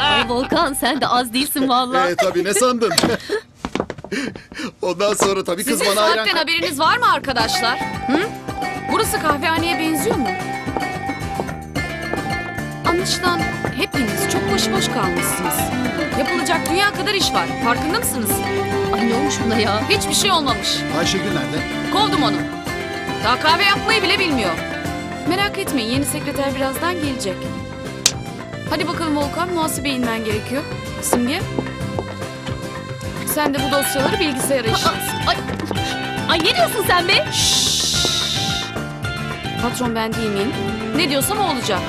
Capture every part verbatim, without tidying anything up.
Ay Volkan, sen de az değilsin vallahi. E tabii, ne sandın? Ondan sonra tabii kız bana hayran... Sizin saatten haberiniz var mı arkadaşlar? Hı? Burası kahvehaneye benziyor mu? Anlaşılan hepiniz çok boş boş kalmışsınız. Yapılacak dünya kadar iş var. Farkında mısınız? Ay ne olmuş buna ya? Hiçbir şey olmamış. Ayşegül nerede? Kovdum onu. Daha kahve yapmayı bile bilmiyor. Merak etmeyin, yeni sekreter birazdan gelecek. Hadi bakalım Volkan, muhasebeye inmen gerekiyor. Simge, sen de bu dosyaları bilgisayara işliyorsun. Ay, ay ne diyorsun sen be? Şşş. Patron ben değil miyim? Ne diyorsam o olacak.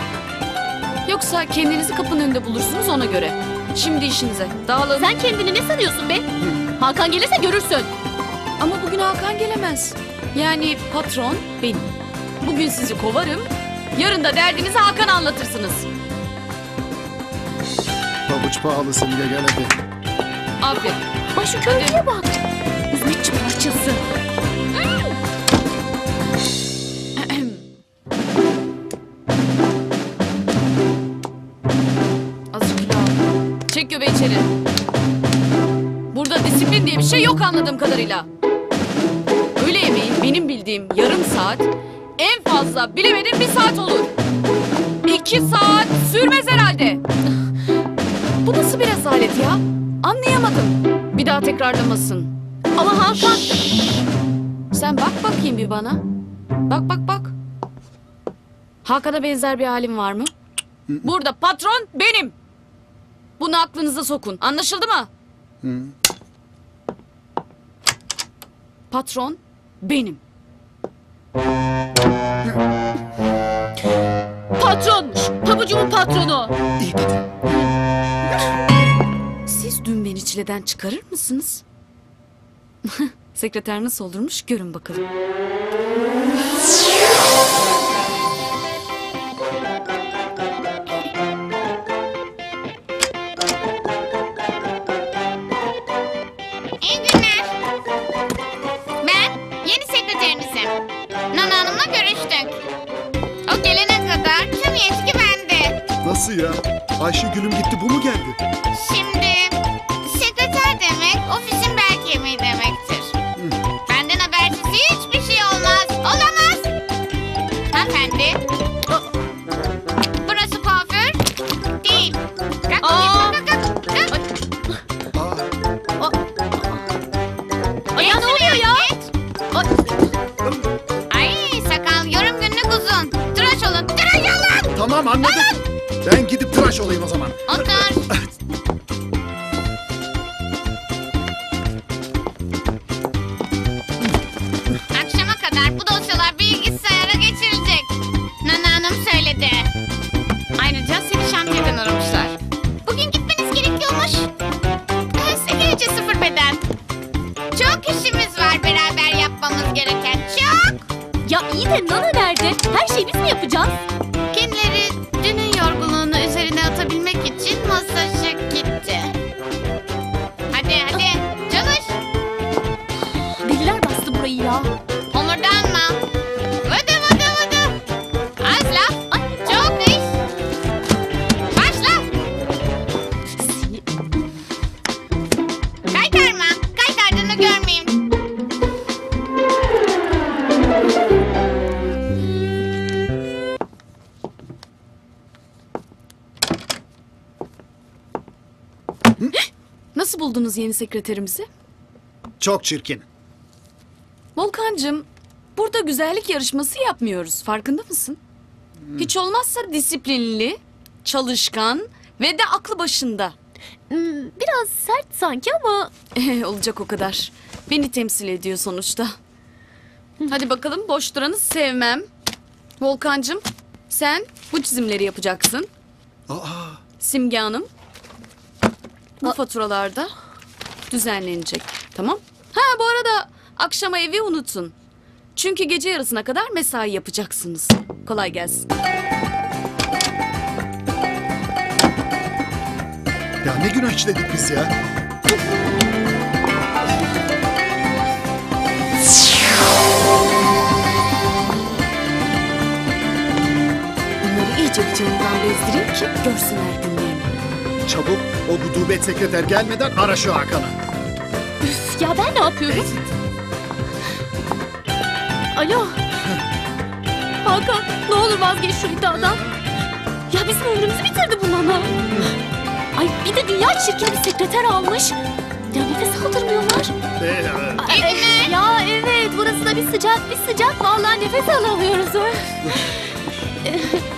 Yoksa kendinizi kapının önünde bulursunuz, ona göre. Şimdi işinize, dağılın. Sen kendini ne sanıyorsun be? Hı. Hakan gelirse görürsün. Ama bugün Hakan gelemez. Yani patron benim. Bugün sizi kovarım, yarın da derdinizi Hakan'a anlatırsınız. Pabuç pahalı Simge, gel hadi. Aferin. Ay şu köylüye bak. Hizmetçi parçası. Azıcık daha. Çek göbeği içeri. Burada disiplin diye bir şey yok anladığım kadarıyla. Öğle yemeği benim bildiğim yarım saat, en fazla bilemedim bir saat olur. İki saat sürmez herhalde. Bu nasıl bir rezalet ya? Anlayamadım. Bir daha tekrarlamasın. Ama Hakan... Şşş. Sen bak bakayım bir bana. Bak bak bak. Hakan'a benzer bir halim var mı? Burada patron benim. Bunu aklınıza sokun. Anlaşıldı mı? Hı. Patron benim. Patronmuş. Pabucumun patronu. İyi dedin. Siz dün beni çileden çıkarır mısınız? Sekreter nasıl olurmuş görün bakalım. İyi günler. Ben yeni sekreterinizim. Nana Hanım'la görüştük. O gelene kadar tüm yetki bende. Nasıl ya? Ayşegül'üm gitti, bu mu geldi? Şimdi sekreter demek ofisin bel kemiği demektir. Hı. Benden habersiz hiçbir şey olmaz. Olamaz. Hanımefendi. Oh. Burası kuaför değil. Kalk, kalk, kalk, kalk. Oh. Ay, ne oluyor ya? Oh. Ay, sakal yorum günlük uzun. Tıraş olun, tıraş olun. Tamam anladım. Aa! Ben gidip tıraş olayım o zaman. Otur. Nasıl buldunuz yeni sekreterimizi? Çok çirkin. Volkancığım, burada güzellik yarışması yapmıyoruz. Farkında mısın? Hmm. Hiç olmazsa disiplinli, çalışkan ve de aklı başında. Hmm, biraz sert sanki ama... Olacak o kadar. Beni temsil ediyor sonuçta. Hadi bakalım, boş duranı sevmem. Volkancığım, sen bu çizimleri yapacaksın. Aa. Simge Hanım... Bu faturalarda düzenlenecek. Tamam. Ha bu arada akşama evi unutun. Çünkü gece yarısına kadar mesai yapacaksınız. Kolay gelsin. Ya ne günah işledik biz ya. Bunları iyice bir canımdan bezdireyim ki görsünler günlerini. Çabuk o gudubet sekreter gelmeden ara şu Hakan'ı. Üf ya, ben ne yapıyorum? Alo. Hakan, ne olur vazgeç şu iddiadan. Ya bizim ömrümüzü bitirdi bu Nana. Ay bir de dünya çirkin bir sekreter almış. Ya nefes aldırmıyorlar. Ay, evet. Ya evet, burası da bir sıcak bir sıcak. Vallahi nefes alamıyoruz.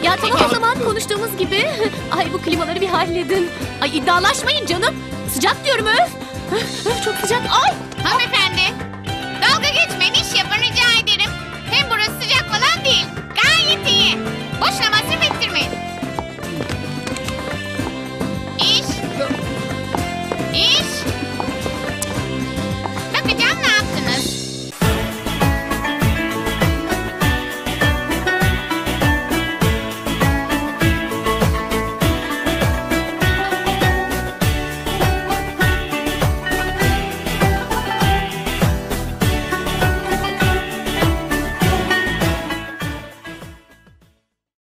Ya tamam, o zaman konuştuğumuz gibi. Ay bu klimaları bir halledin. Ay iddialaşmayın canım. Sıcak diyorum öf. Öf çok sıcak. Ay. Hanımefendi. Dalga geçmeyin, iş yapın rica ederim. Hem burası sıcak falan değil. Gayet iyi. Boşlama.